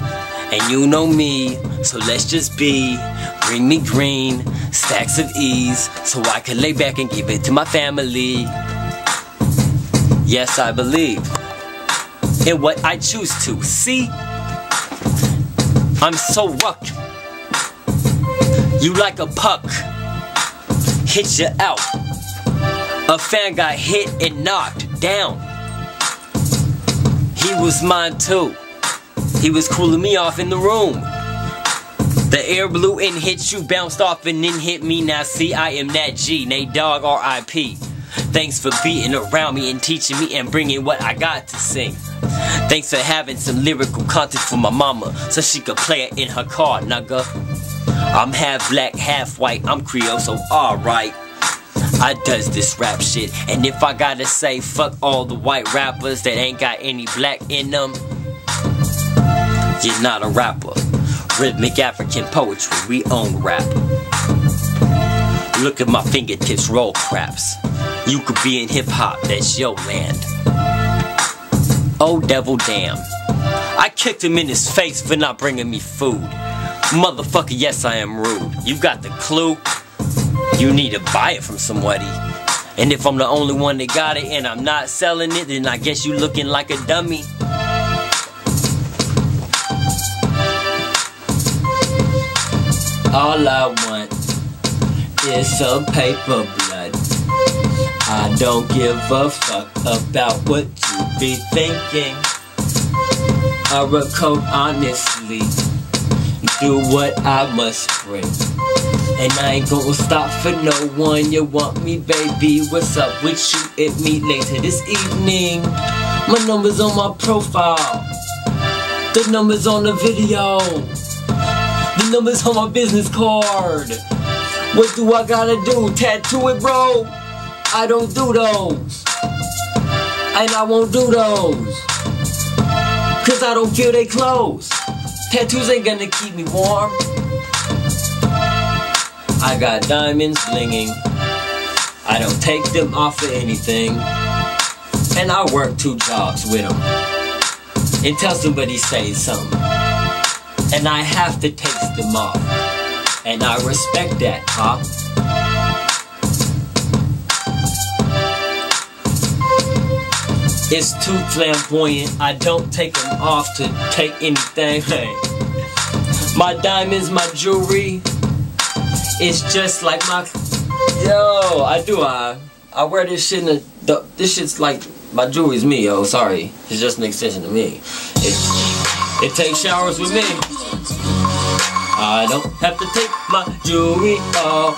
and you know me. So let's just be, bring me green, stacks of E's, so I can lay back and give it to my family. Yes, I believe in what I choose to. See? I'm so ruck. You like a puck. Hit you out. A fan got hit and knocked down. He was mine too. He was cooling me off in the room. The air blew and hit you, bounced off and then hit me. Now see, I am that G, Nate Dogg, R I P. Thanks for being around me and teaching me and bringing what I got to sing. Thanks for having some lyrical content for my mama, so she could play it in her car, nigga. I'm half black, half white, I'm Creole, so alright. I does this rap shit, and if I gotta say fuck all the white rappers that ain't got any black in them, you're not a rapper. Rhythmic African poetry, we own rap. Look at my fingertips, roll craps. You could be in hip hop, that's your land. Oh devil damn, I kicked him in his face for not bringing me food. Motherfucker, yes I am rude. You got the clue? You need to buy it from somebody. And if I'm the only one that got it and I'm not selling it, then I guess you looking like a dummy. All I want is some paper blood. I don't give a fuck about what you be thinking. I recode honestly. Do what I must bring. And I ain't gonna stop for no one. You want me, baby? What's up with you? Hit me later this evening. My number's on my profile. The number's on the video. The number's on my business card. What do I gotta do? Tattoo it, bro? I don't do those. And I won't do those. Cause I don't feel they clothes. Tattoos ain't gonna keep me warm. I got diamonds blinging. I don't take them off for anything. And I work two jobs with them. Until somebody says something. And I have to taste them off. And I respect that, huh? It's too flamboyant. I don't take them off to take anything. My diamonds, my jewelry. It's just like my, yo, I do, I, I wear this shit in the, the this shit's like, my jewelry's me, yo, sorry, it's just an extension to me, it, it takes showers with me, I don't have to take my jewelry off.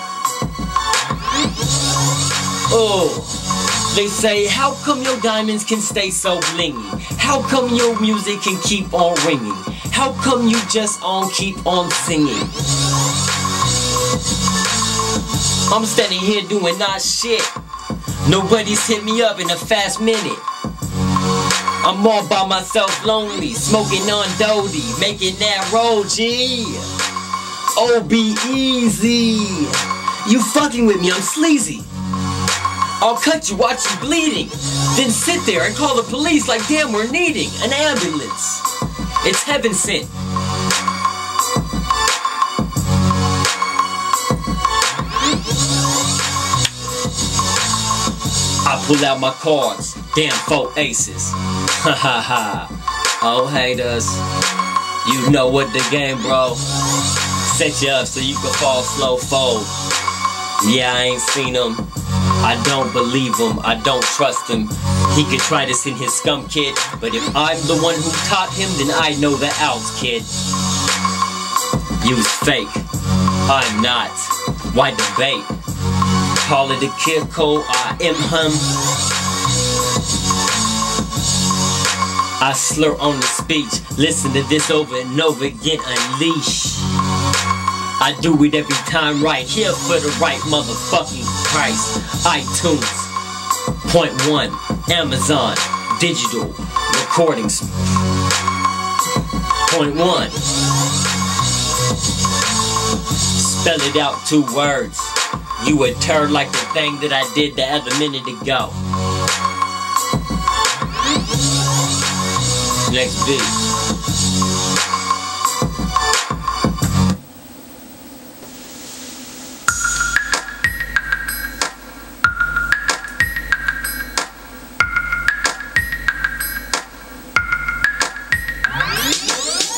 Oh, they say, how come your diamonds can stay so blingy, how come your music can keep on ringing, how come you just on keep on singing? I'm standing here doing not shit. Nobody's hit me up in a fast minute. I'm all by myself lonely, smoking on Dodie, making that roll G. Oh, be easy. You fucking with me, I'm sleazy. I'll cut you, watch you bleeding. Then sit there and call the police like damn we're needing an ambulance. It's heaven sent. I pull out my cards, damn four aces. Ha ha ha. Oh haters, you know what the game, bro. Set you up so you can fall slow fold. Yeah, I ain't seen him. I don't believe him. I don't trust him. He could try to send his scum kid, but if I'm the one who taught him, then I know the outs, kid. You's fake. I'm not. Why debate? Call it a kick, I am him. I slur on the speech. Listen to this over and over again, unleash. I do it every time right here for the right motherfucking price. iTunes, Point One, Amazon, digital recordings. Point One. Spell it out two words. You a turd like the thing that I did the other minute ago. Next beat.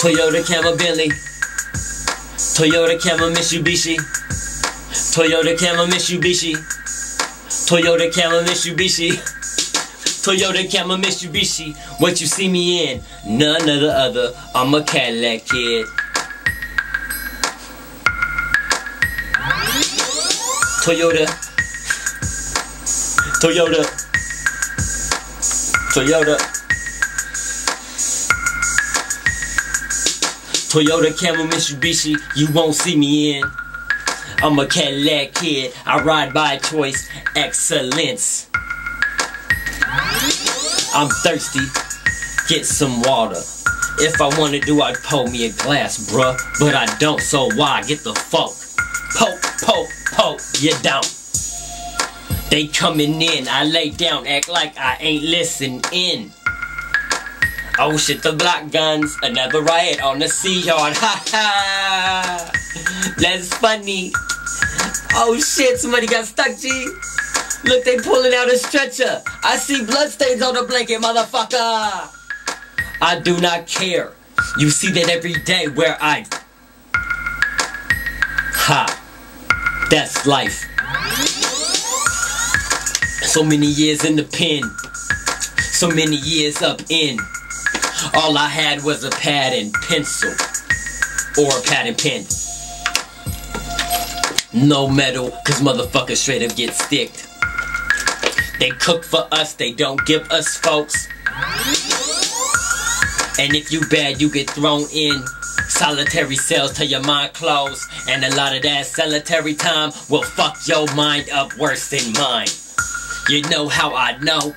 Toyota Camry Bentley. Toyota Camry Mitsubishi. Toyota Camry Mitsubishi. Toyota Camry Mitsubishi. Toyota Camry Mitsubishi. What you see me in? None of the other. I'm a Cadillac kid. Toyota. Toyota. Toyota. Toyota Camry Mitsubishi. You won't see me in. I'm a Cadillac kid, I ride by choice, excellence. I'm thirsty, get some water. If I wanna do, I'd pour me a glass, bruh. But I don't, so why? Get the fuck. Poke, poke, poke, you don't. They coming in, I lay down, act like I ain't listening. Oh shit, the block guns, another riot on the sea yard, ha ha. That's funny. Oh shit, somebody got stuck, G. Look, they pulling out a stretcher. I see bloodstains on the blanket, motherfucker. I do not care. You see that every day where I... Ha. That's life. So many years in the pen. So many years up in. All I had was a pad and pencil. Or a pad and pen. No metal, cause motherfuckers straight up get sticked. They cook for us, they don't give us folks. And if you bad, you get thrown in solitary cells till your mind closed. And a lot of that solitary time will fuck your mind up worse than mine. You know how I know?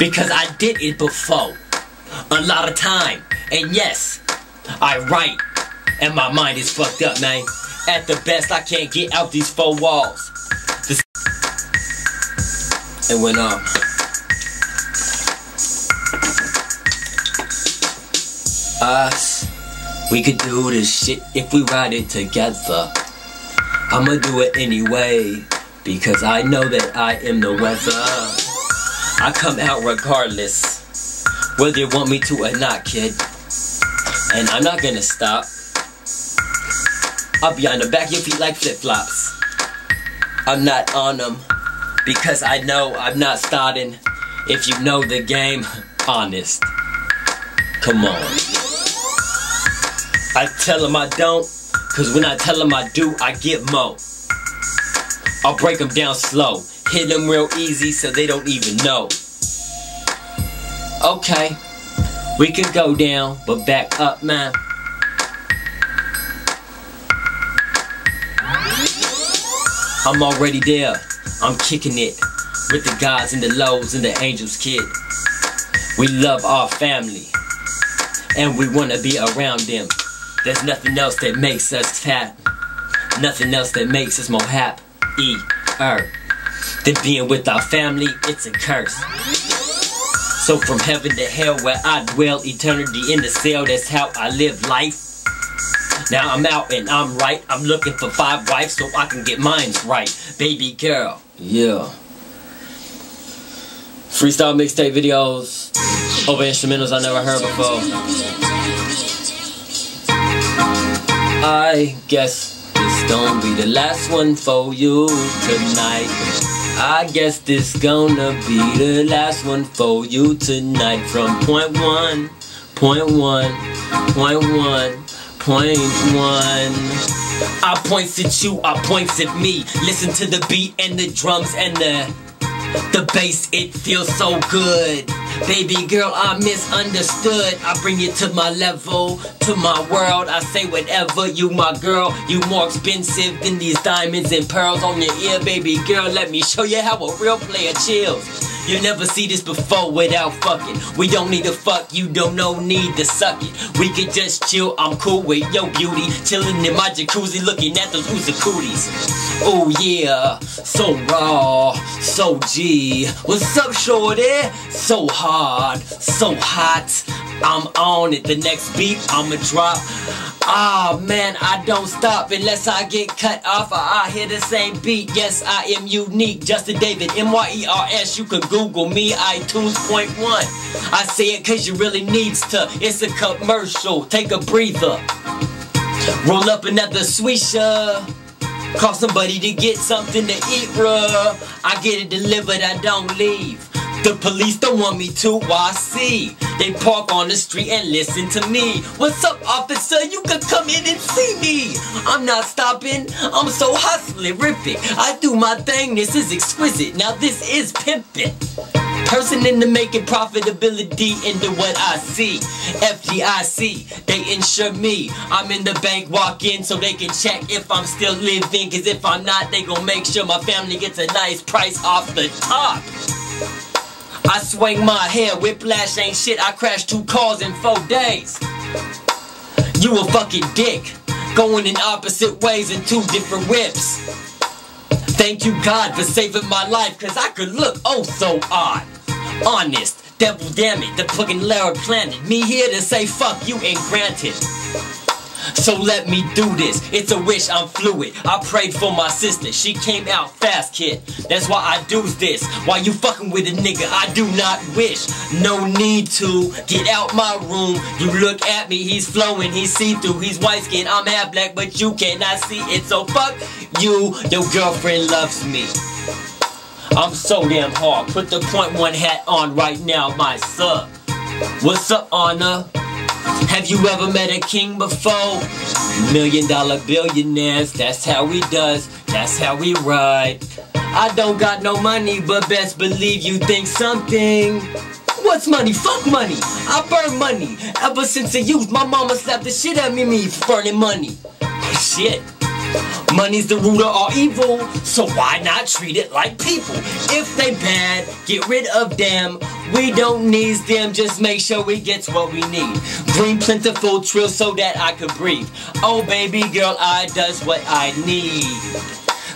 Because I did it before. A lot of time. And yes, I write. And my mind is fucked up, man. At the best, I can't get out these four walls. This it went on. Us, we could do this shit if we ride it together. I'ma do it anyway, because I know that I am the weather. I come out regardless, whether you want me to or not, kid. And I'm not gonna stop. I'll be on the back of your feet like flip-flops. I'm not on them, because I know I'm not starting. If you know the game, honest. Come on. I tell them I don't, cause when I tell them I do, I get more. I'll break them down slow, hit them real easy so they don't even know. Okay, we can go down, but back up, man. I'm already there, I'm kicking it with the gods and the lows and the angels, kid. We love our family, and we wanna be around them. There's nothing else that makes us fat, nothing else that makes us more happier than being with our family. It's a curse. So from heaven to hell where I dwell, eternity in the cell, that's how I live life. Now I'm out and I'm right. I'm looking for five wives so I can get mine's right. Baby girl. Yeah. Freestyle mixtape videos over instrumentals I never heard before. I guess this gonna be the last one for you tonight. I guess this gonna be the last one for you tonight. From Point One, Point One, Point One. Point One. I points at you, I points at me. Listen to the beat and the drums and the the bass, it feels so good. Baby girl, I misunderstood. I bring you to my level, to my world. I say whatever, you my girl. You more expensive than these diamonds and pearls on your ear. Baby girl, let me show you how a real player chills. You never see this before without fucking. We don't need to fuck, you don't no need to suck it. We could just chill, I'm cool with your beauty. Chillin' in my jacuzzi looking at those Uza cooties. Oh yeah, so raw, so G. What's up shorty? So hard, so hot. I'm on it, the next beat I'ma drop. Ah man, I don't stop unless I get cut off or I hear the same beat. Yes, I am unique. Justin David, M Y E R S, you can Google me, iTunes, Point One. I say it cause you really needs to. It's a commercial, take a breather. Roll up another swisher. Call somebody to get something to eat, bruh. I get it delivered, I don't leave. The police don't want me to, why see? They park on the street and listen to me. What's up, officer? You can come in and see me. I'm not stopping. I'm so hustlerific. I do my thing. This is exquisite. Now this is pimpin'. Person into making profitability into what I see. F D I C, they insure me. I'm in the bank, walk in so they can check if I'm still living. Cause if I'm not, they gon' make sure my family gets a nice price off the top. I swing my hair, whiplash ain't shit. I crashed two cars in four days. You a fucking dick, going in opposite ways in two different whips. Thank you God for saving my life, cause I could look oh so odd. Honest, devil damn it, the fucking Larry planted me here to say fuck you and granted. So let me do this, it's a wish, I'm fluid. I prayed for my sister, she came out fast, kid. That's why I do this, why you fucking with a nigga I do not wish. No need to, get out my room. You look at me, he's flowing, he's see-through. He's white skinned, I'm half black, but you cannot see it. So fuck you, your girlfriend loves me. I'm so damn hard, put the Point One hat on right now, my son. What's up, Honor? Have you ever met a king before? Million dollar billionaires, that's how we does, that's how we ride. I don't got no money, but best believe you think something. What's money? Fuck money. I burn money. Ever since I youth, my mama slapped the shit out of me for burning money. Shit. Money's the root of all evil, so why not treat it like people? If they bad, get rid of them. We don't need them, just make sure we get what we need. Bring plentiful trill so that I could breathe. Oh baby girl, I does what I need.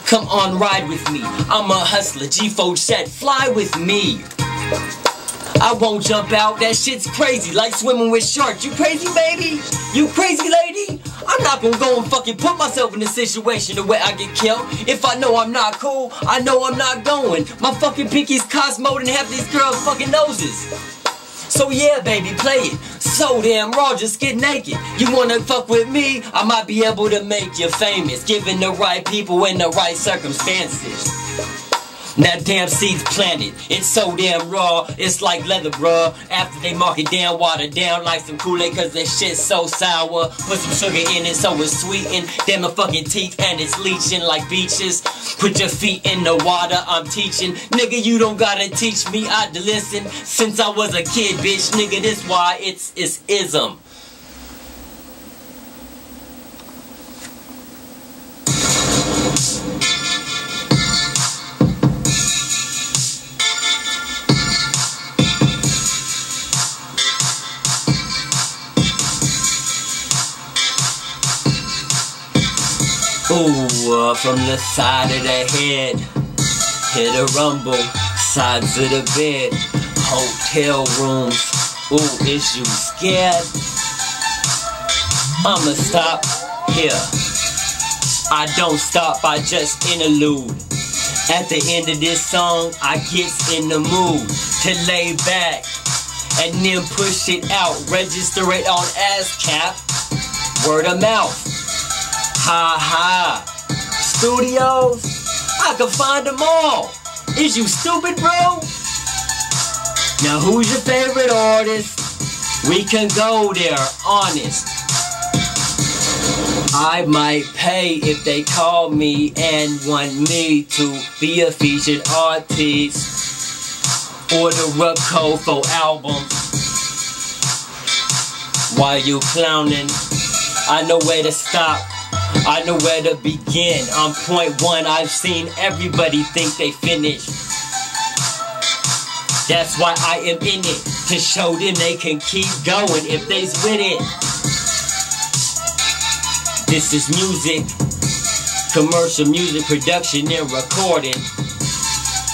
Come on, ride with me. I'm a hustler, G four set, fly with me. I won't jump out, that shit's crazy, like swimming with sharks. You crazy baby? You crazy lady? I'm not gonna go and fucking put myself in a situation to where I get killed. If I know I'm not cool, I know I'm not going. My fucking pinky's Cosmo and half these girls' fucking noses. So yeah, baby, play it. So damn raw, just get naked. You wanna fuck with me? I might be able to make you famous, given the right people in the right circumstances. Now damn seeds planted, it's so damn raw, it's like leather bruh. After they mark it down, water down like some Kool-Aid cause that shit's so sour. Put some sugar in it so it's sweetened, damn my fucking teeth and it's leaching like beaches. Put your feet in the water, I'm teaching. Nigga you don't gotta teach me, I listen. Since I was a kid bitch, nigga this why it's, it's ism. Ooh, uh, from the side of the head, hit a rumble, sides of the bed, hotel rooms, ooh, is you scared? I'ma stop here, I don't stop, I just interlude. At the end of this song, I get in the mood to lay back, and then push it out, register it on ASCAP, word of mouth. Ha ha, studios, I can find them all. Is you stupid, bro? Now who's your favorite artist? We can go there, honest. I might pay if they call me and want me to be a featured artist. Order up code for albums. Why you clowning? I know where to stop, I know where to begin. I'm point one, I've seen everybody think they finished. That's why I am in it, to show them they can keep going if they's with it. This is music, commercial music production and recording.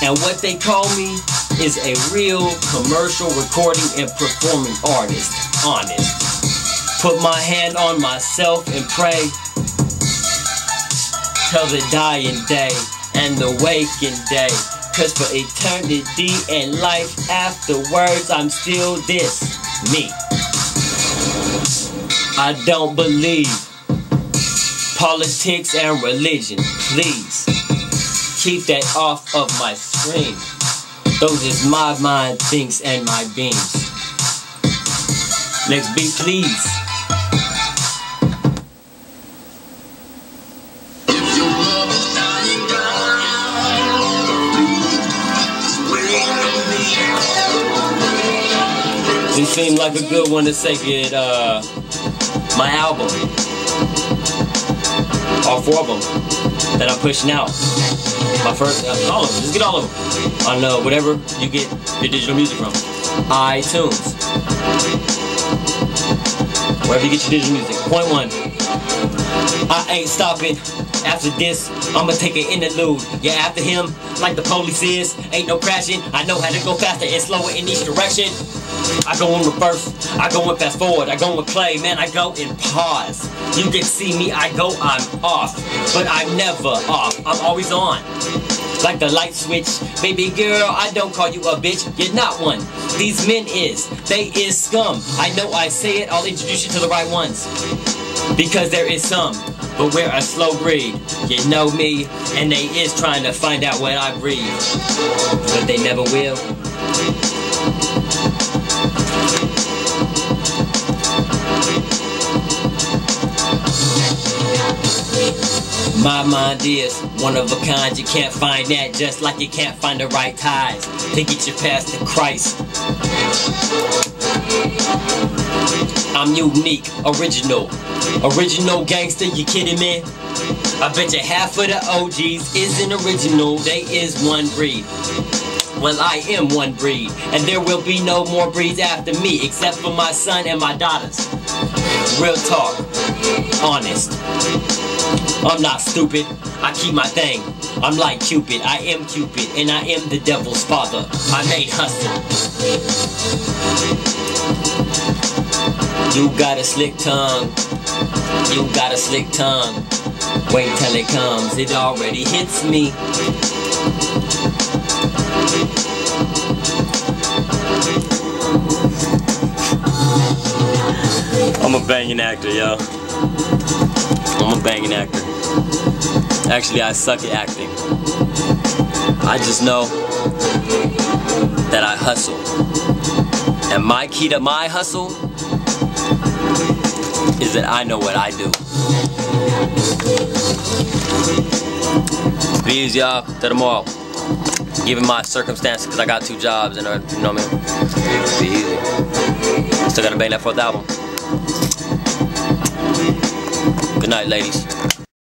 And what they call me is a real commercial recording and performing artist, honest. Put my hand on myself and pray till the dying day and the waking day. Cause for eternity and life afterwards, I'm still this, me. I don't believe politics and religion, please. Keep that off of my screen. Those is my mind, thinks, and my beams. Next beat, please. This seemed like a good one to say, get uh, my album, all four of them that I'm pushing out. My first, uh, all of them, just get all of them on uh, whatever you get your digital music from. iTunes, wherever you get your digital music. Point one, I ain't stopping. After this, I'ma take an interlude. Yeah, after him, like the police is, ain't no crashing. I know how to go faster and slower in each direction. I go in reverse, I go in fast forward, I go in play, man, I go in pause. You can see me, I go, I'm off, but I'm never off, I'm always on. Like the light switch, baby girl, I don't call you a bitch, you're not one. These men is, they is scum. I know I say it, I'll introduce you to the right ones. Because there is some, but we're a slow breed. You know me, and they is trying to find out what I breathe. But they never will. My mind is one of a kind, you can't find that, just like you can't find the right ties to get you past the Christ. I'm unique, original, original gangster, you kidding me? I bet you half of the O Gs isn't original, they is one breed. Well, I am one breed, and there will be no more breeds after me, except for my son and my daughters. Real talk, honest. I'm not stupid, I keep my thing. I'm like Cupid, I am Cupid, and I am the devil's father. I made hustle. You got a slick tongue, you got a slick tongue. Wait till it comes, it already hits me. I'm a banging actor, yo. I'm a banging actor. Actually, I suck at acting. I just know that I hustle. And my key to my hustle is that I know what I do. Please, y'all, till tomorrow. Given my circumstances, because I got two jobs, and you know what I mean? Be easy. Still gotta bang that fourth album. Good night, ladies.